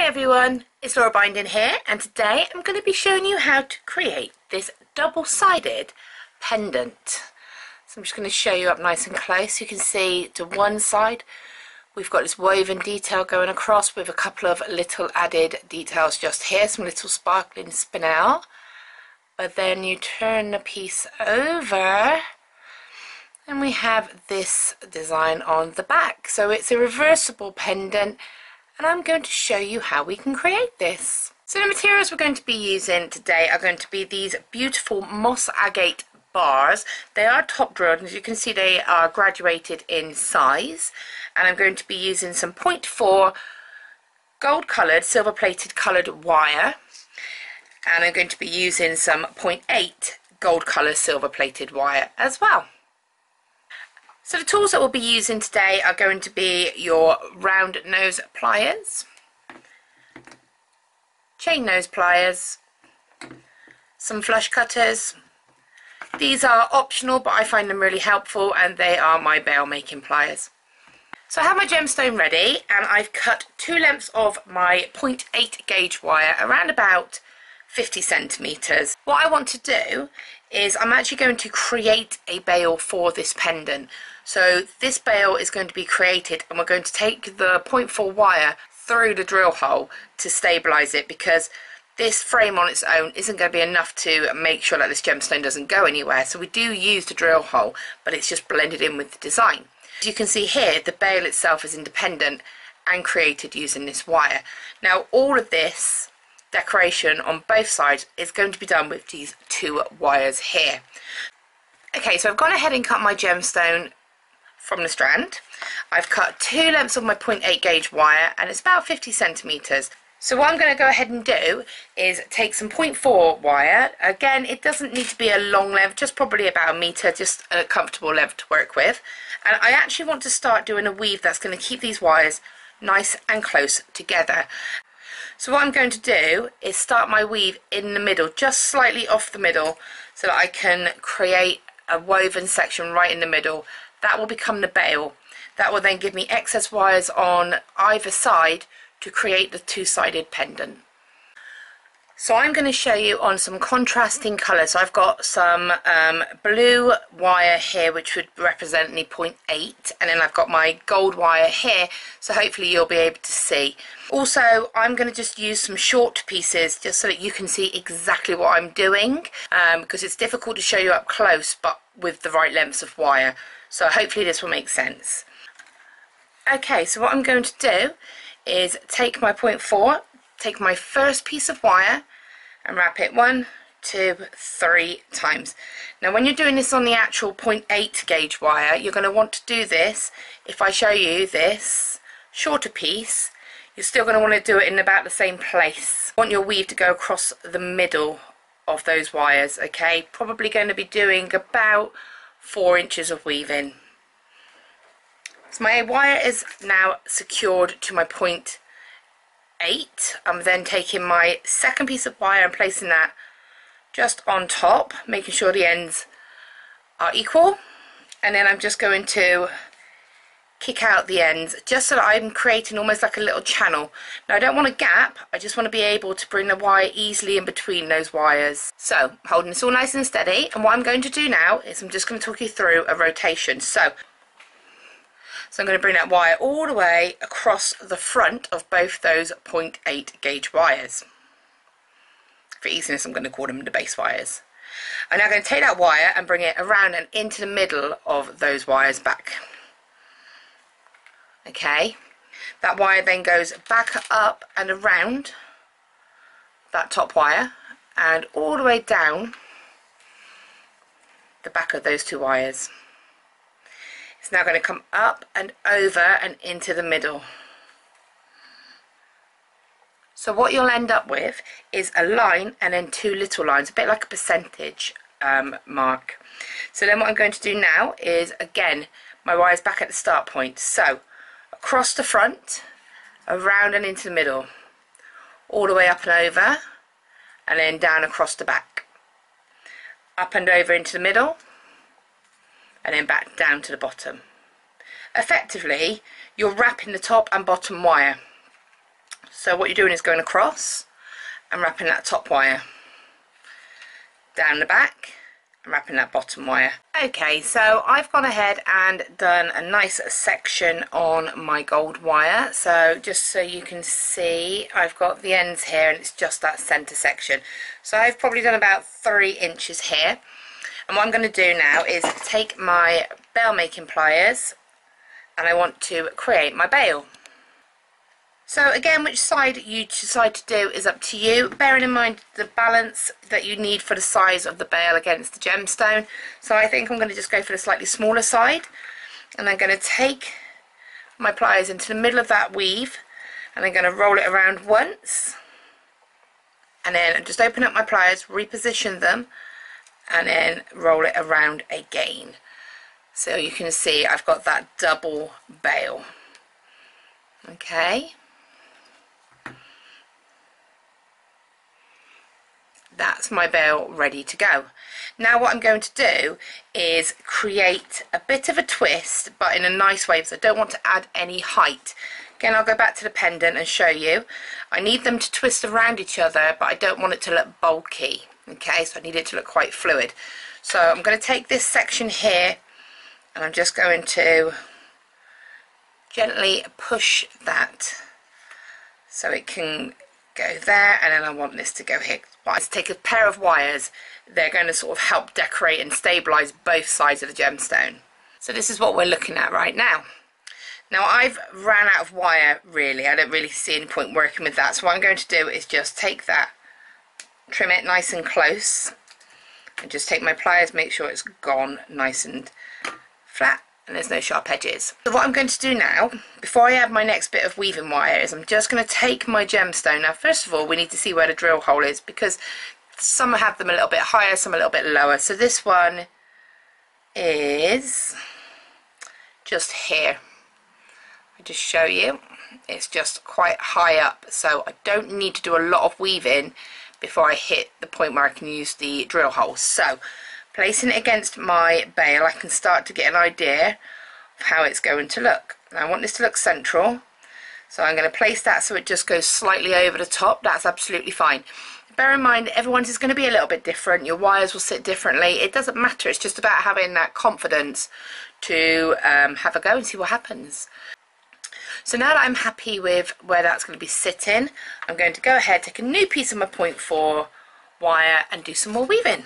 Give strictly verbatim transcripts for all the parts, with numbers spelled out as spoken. Hi everyone, it's Laura Binding here, and today I'm going to be showing you how to create this double-sided pendant. So I'm just going to show you up nice and close. You can see to one side we've got this woven detail going across with a couple of little added details just here, some little sparkling spinel. But then you turn the piece over and we have this design on the back. So it's a reversible pendant, and I'm going to show you how we can create this. So the materials we're going to be using today are going to be these beautiful moss agate bars. They are top drilled, and as you can see they are graduated in size, and I'm going to be using some point four gold coloured, silver plated coloured wire, and I'm going to be using some point eight gold colour silver plated wire as well. So the tools that we'll be using today are going to be your round nose pliers, chain nose pliers, some flush cutters. These are optional, but I find them really helpful, and they are my bail making pliers. So I have my gemstone ready, and I've cut two lengths of my point eight gauge wire around about fifty centimeters. What I want to do is I'm actually going to create a bail for this pendant. So this bail is going to be created, and we're going to take the point four wire through the drill hole to stabilize it, because this frame on its own isn't going to be enough to make sure that this gemstone doesn't go anywhere. So we do use the drill hole, but it's just blended in with the design. As you can see here, the bail itself is independent and created using this wire. Now all of this decoration on both sides is going to be done with these two wires here. Okay, so I've gone ahead and cut my gemstone from the strand. I've cut two lengths of my point eight gauge wire, and it's about fifty centimeters. So what I'm going to go ahead and do is take some point four wire. Again, it doesn't need to be a long length, just probably about a meter, just a comfortable length to work with. And I actually want to start doing a weave that's going to keep these wires nice and close together. So what I'm going to do is start my weave in the middle, just slightly off the middle, so that I can create a woven section right in the middle. That will become the bail. That will then give me excess wires on either side to create the two-sided pendant. So I'm going to show you on some contrasting colours. So I've got some um, blue wire here, which would represent the point eight, and then I've got my gold wire here, so hopefully you'll be able to see. Also, I'm going to just use some short pieces just so that you can see exactly what I'm doing, um, because it's difficult to show you up close but with the right lengths of wire. So hopefully this will make sense. Okay, so what I'm going to do is take my point four, take my first piece of wire and wrap it one, two, three times. Now when you're doing this on the actual point eight gauge wire, you're going to want to do this. If I show you this shorter piece, you're still going to want to do it in about the same place. You want your weave to go across the middle of those wires, okay? Probably going to be doing about four inches of weaving. So my wire is now secured to my point eight. I'm then taking my second piece of wire and placing that just on top, making sure the ends are equal, and then I'm just going to kick out the ends just so that I'm creating almost like a little channel. Now I don't want a gap, I just want to be able to bring the wire easily in between those wires. So holding this all nice and steady, and what I'm going to do now is I'm just going to talk you through a rotation. So So I'm going to bring that wire all the way across the front of both those point eight gauge wires. For easiness, I'm going to call them the base wires. I'm now going to take that wire and bring it around and into the middle of those wires back. Okay, that wire then goes back up and around that top wire and all the way down the back of those two wires. It's now going to come up and over and into the middle. So what you'll end up with is a line and then two little lines, a bit like a percentage um, mark. So then what I'm going to do now is, again, my wire is back at the start point. So across the front, around and into the middle, all the way up and over, and then down across the back. Up and over into the middle, and then back down to the bottom. Effectively, you're wrapping the top and bottom wire. So what you're doing is going across and wrapping that top wire, down the back and wrapping that bottom wire. Okay, so I've gone ahead and done a nice section on my gold wire. So just so you can see, I've got the ends here and it's just that center section. So I've probably done about three inches here. And what I'm going to do now is take my bail making pliers and I want to create my bail. So again, which side you decide to do is up to you, bearing in mind the balance that you need for the size of the bail against the gemstone. So I think I'm going to just go for the slightly smaller side, and I'm going to take my pliers into the middle of that weave and I'm going to roll it around once, and then just open up my pliers, reposition them, and then roll it around again. So you can see I've got that double bail. Okay, that's my bail ready to go. Now what I'm going to do is create a bit of a twist, but in a nice way, because I don't want to add any height. Again, I'll go back to the pendant and show you. I need them to twist around each other, but I don't want it to look bulky. Okay, so I need it to look quite fluid. So I'm going to take this section here and I'm just going to gently push that so it can go there, and then I want this to go here. Let's take a pair of wires. They're going to sort of help decorate and stabilize both sides of the gemstone. So this is what we're looking at right now. Now I've ran out of wire, really. I don't really see any point working with that. So what I'm going to do is just take that, trim it nice and close, and just take my pliers, make sure it's gone nice and flat and there's no sharp edges. So what I'm going to do now, before I add my next bit of weaving wire, is I'm just going to take my gemstone. Now first of all, we need to see where the drill hole is, because some have them a little bit higher, some a little bit lower. So this one is just here. I'll just show you. It's just quite high up, so I don't need to do a lot of weaving before I hit the point where I can use the drill hole. So placing it against my bail, I can start to get an idea of how it's going to look. Now, I want this to look central, so I'm going to place that so it just goes slightly over the top. That's absolutely fine. Bear in mind, everyone's is going to be a little bit different. Your wires will sit differently. It doesn't matter. It's just about having that confidence to um, have a go and see what happens. So now that I'm happy with where that's going to be sitting, I'm going to go ahead, take a new piece of my point four wire and do some more weaving.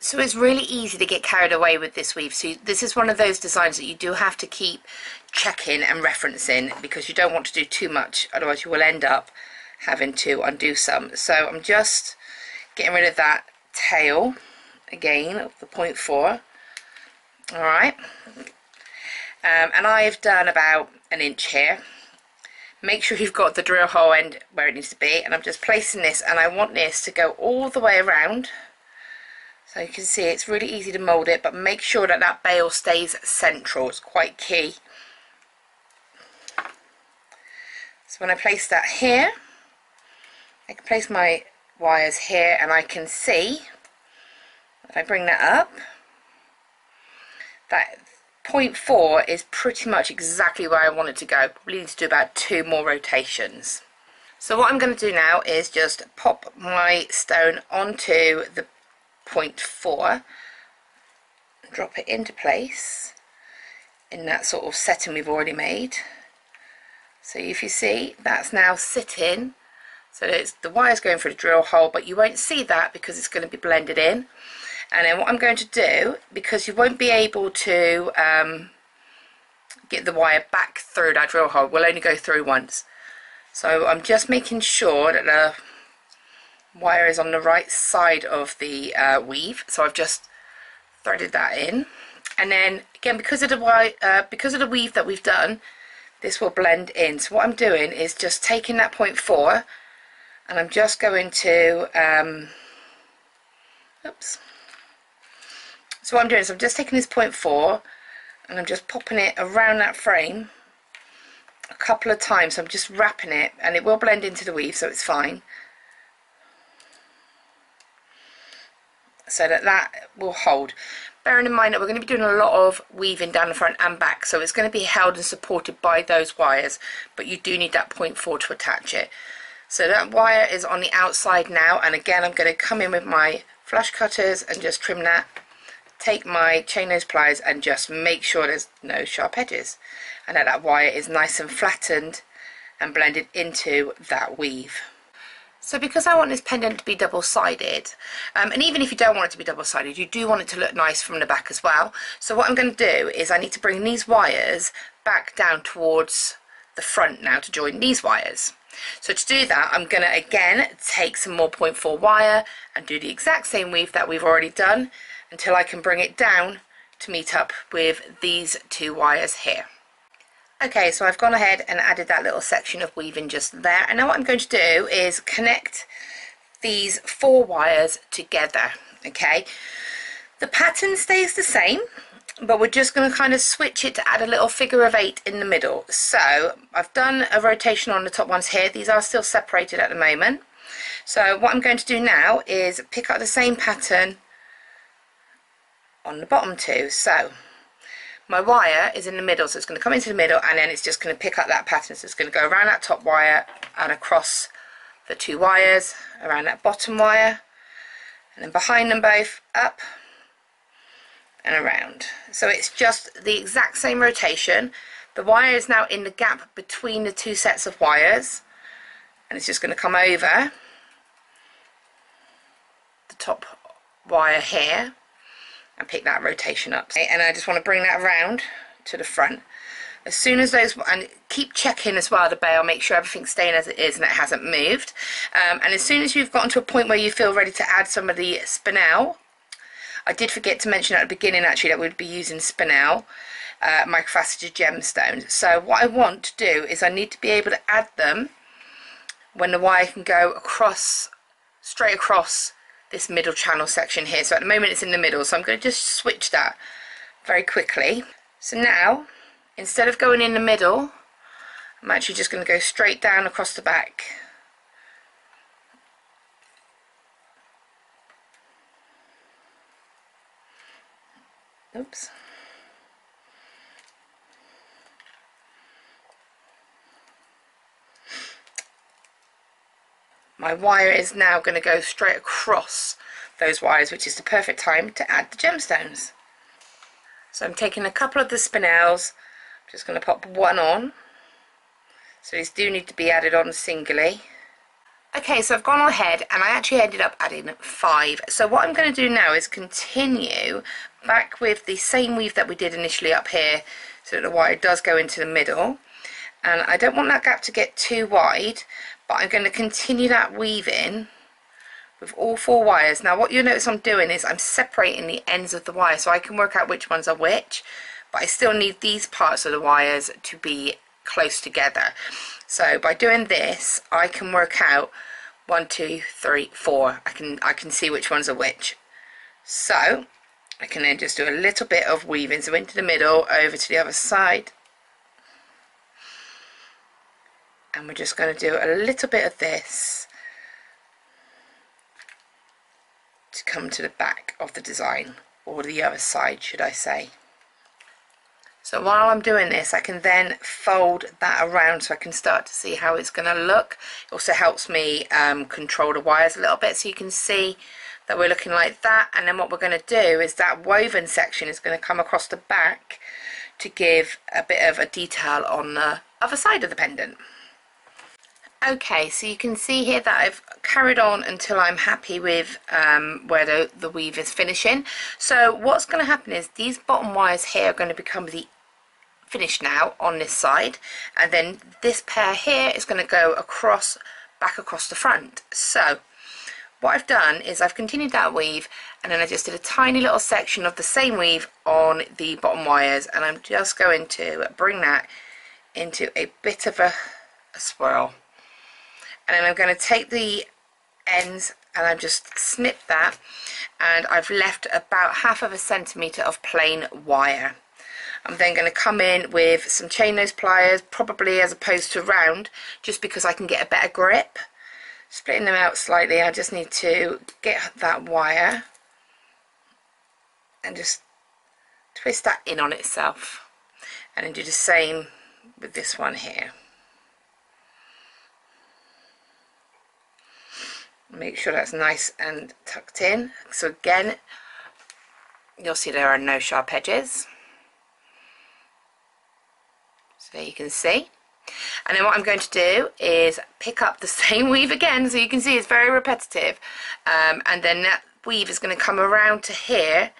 So it's really easy to get carried away with this weave. So this is one of those designs that you do have to keep checking and referencing, because you don't want to do too much, otherwise you will end up having to undo some. So I'm just getting rid of that tail again of the point four. All right. Um, and I've done about an inch here. Make sure you've got the drill hole end where it needs to be, and I'm just placing this, and I want this to go all the way around. So you can see it's really easy to mould it, but make sure that that bail stays central. It's quite key. So when I place that here, I can place my wires here, and I can see, if I bring that up, that point four is pretty much exactly where I want it to go. Probably need to do about two more rotations. So what I'm going to do now is just pop my stone onto the point four, drop it into place in that sort of setting we've already made. So if you see, that's now sitting, so it's, the wire's going through the drill hole, but you won't see that because it's going to be blended in. And then what I'm going to do, because you won't be able to um, get the wire back through that drill hole, we'll only go through once. So I'm just making sure that the wire is on the right side of the uh, weave. So I've just threaded that in. And then again, because of the wire, uh, because of the weave that we've done, this will blend in. So what I'm doing is just taking that point four, and I'm just going to, um, oops. So what I'm doing is I'm just taking this point four and I'm just popping it around that frame a couple of times. So I'm just wrapping it, and it will blend into the weave, so it's fine. So that that will hold. Bearing in mind that we're going to be doing a lot of weaving down the front and back, so it's going to be held and supported by those wires, but you do need that point four to attach it. So that wire is on the outside now, and again I'm going to come in with my flush cutters and just trim that, take my chain nose pliers and just make sure there's no sharp edges, and that that wire is nice and flattened and blended into that weave. So because I want this pendant to be double-sided, um, and even if you don't want it to be double-sided, you do want it to look nice from the back as well. So what I'm going to do is I need to bring these wires back down towards the front now to join these wires. So to do that, I'm going to again take some more point four wire and do the exact same weave that we've already done until I can bring it down to meet up with these two wires here. Okay, so I've gone ahead and added that little section of weaving just there, and now what I'm going to do is connect these four wires together. Okay, the pattern stays the same, but we're just going to kind of switch it to add a little figure of eight in the middle. So I've done a rotation on the top ones here. These are still separated at the moment. So what I'm going to do now is pick up the same pattern on the bottom two. So my wire is in the middle, so it's going to come into the middle, and then it's just going to pick up that pattern. So it's going to go around that top wire and across the two wires, around that bottom wire, and then behind them both, up and around. So it's just the exact same rotation. The wire is now in the gap between the two sets of wires, and it's just going to come over the top wire here and pick that rotation up. Okay, and I just want to bring that around to the front as soon as those, and keep checking as well the bale, make sure everything's staying as it is and it hasn't moved, um, and as soon as you've gotten to a point where you feel ready to add some of the spinel, I did forget to mention at the beginning actually that we'd be using spinel uh, microfaceted gemstones. So what I want to do is I need to be able to add them when the wire can go across, straight across this middle channel section here. So at the moment it's in the middle, so I'm going to just switch that very quickly. So now instead of going in the middle, I'm actually just going to go straight down across the back oops my wire is now going to go straight across those wires, which is the perfect time to add the gemstones. So I'm taking a couple of the spinels, I'm just going to pop one on. So these do need to be added on singly. Okay, so I've gone ahead and I actually ended up adding five. So what I'm going to do now is continue back with the same weave that we did initially up here, so that the wire does go into the middle. And I don't want that gap to get too wide, but I'm going to continue that weaving with all four wires. Now what you'll notice I'm doing is I'm separating the ends of the wire so I can work out which ones are which, but I still need these parts of the wires to be close together. So by doing this I can work out one, two, three, four. I can, I can see which ones are which. So I can then just do a little bit of weaving, so into the middle, over to the other side. And we're just going to do a little bit of this to come to the back of the design, or the other side should I say. So while I'm doing this I can then fold that around so I can start to see how it's going to look. It also helps me um, control the wires a little bit, so you can see that we're looking like that. And then what we're going to do is that woven section is going to come across the back to give a bit of a detail on the other side of the pendant. Okay, so you can see here that I've carried on until I'm happy with um, where the, the weave is finishing. So what's going to happen is these bottom wires here are going to become the finish now on this side, and then this pair here is going to go across, back across the front. So what I've done is I've continued that weave, and then I just did a tiny little section of the same weave on the bottom wires, and I'm just going to bring that into a bit of a, a swirl. And then I'm going to take the ends and I've just snipped that, and I've left about half of a centimetre of plain wire. I'm then going to come in with some chain nose pliers, probably as opposed to round, just because I can get a better grip. Splitting them out slightly, I just need to get that wire and just twist that in on itself, and then do the same with this one here. Make sure that's nice and tucked in. So again, you'll see there are no sharp edges, so there you can see. And then what I'm going to do is pick up the same weave again, so you can see it's very repetitive, um, and then that weave is going to come around to here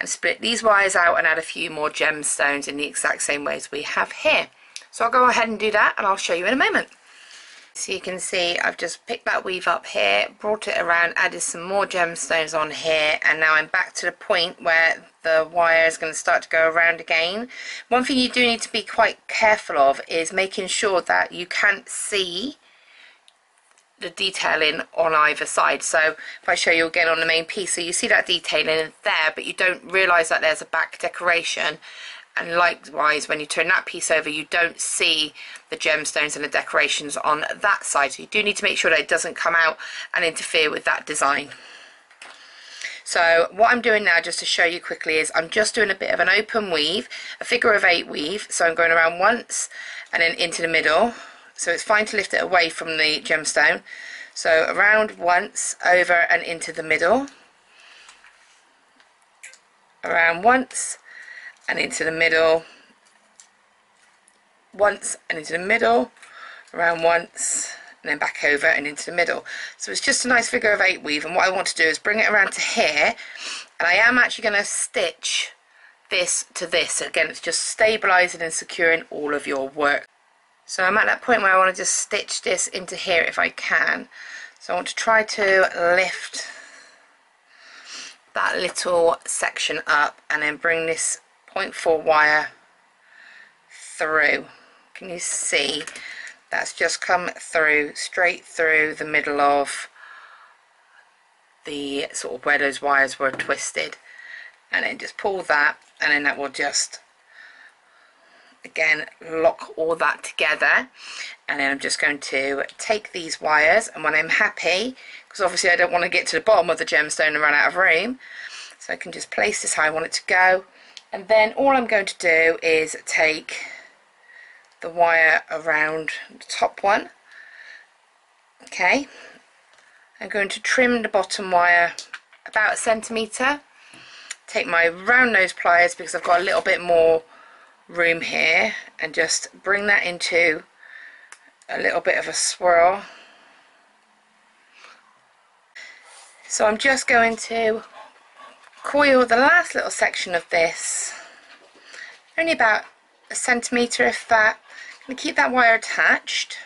and split these wires out and add a few more gemstones in the exact same way as we have here. So I'll go ahead and do that, and I'll show you in a moment. So you can see I've just picked that weave up here, brought it around, added some more gemstones on here, and now I'm back to the point where the wire is going to start to go around again. One thing you do need to be quite careful of is making sure that you can't see the detailing on either side. So if I show you again on the main piece, so you see that detailing there, but you don't realise that there's a back decoration. And likewise, when you turn that piece over, you don't see the gemstones and the decorations on that side. So you do need to make sure that it doesn't come out and interfere with that design. So what I'm doing now, just to show you quickly, is I'm just doing a bit of an open weave, a figure of eight weave. So I'm going around once and then into the middle. So it's fine to lift it away from the gemstone. So around once, over and into the middle. Around once. And into the middle, once and into the middle, around once, and then back over and into the middle. So it's just a nice figure of eight weave, and what I want to do is bring it around to here, and I am actually going to stitch this to this. So again, it's just stabilizing and securing all of your work. So I'm at that point where I want to just stitch this into here if I can. So I want to try to lift that little section up and then bring this zero point four wire through. Can you see that's just come through, straight through the middle of the sort of where those wires were twisted, and then just pull that, and then that will just again lock all that together. And then I'm just going to take these wires, and when I'm happy, because obviously I don't want to get to the bottom of the gemstone and run out of room, so I can just place this how I want it to go. And then all I'm going to do is take the wire around the top one. Okay, I'm going to trim the bottom wire about a centimetre. Take my round nose pliers, because I've got a little bit more room here, and just bring that into a little bit of a swirl. So I'm just going to coil the last little section of this, only about a centimetre if that. I'm going to keep that wire attached,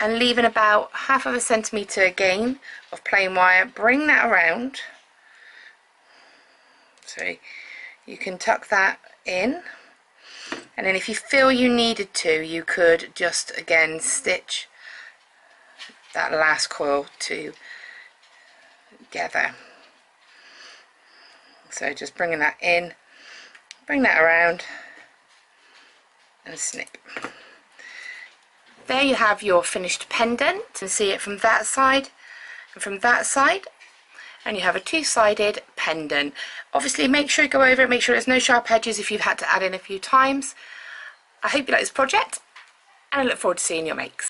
and leaving about half of a centimetre again of plain wire, bring that around so you can tuck that in. And then if you feel you needed to, you could just again stitch that last coil together. So just bringing that in, bring that around and snip. There you have your finished pendant. You can see it from that side and from that side, and you have a two-sided pendant. Obviously make sure you go over it, make sure there's no sharp edges if you've had to add in a few times. I hope you like this project, and I look forward to seeing your makes.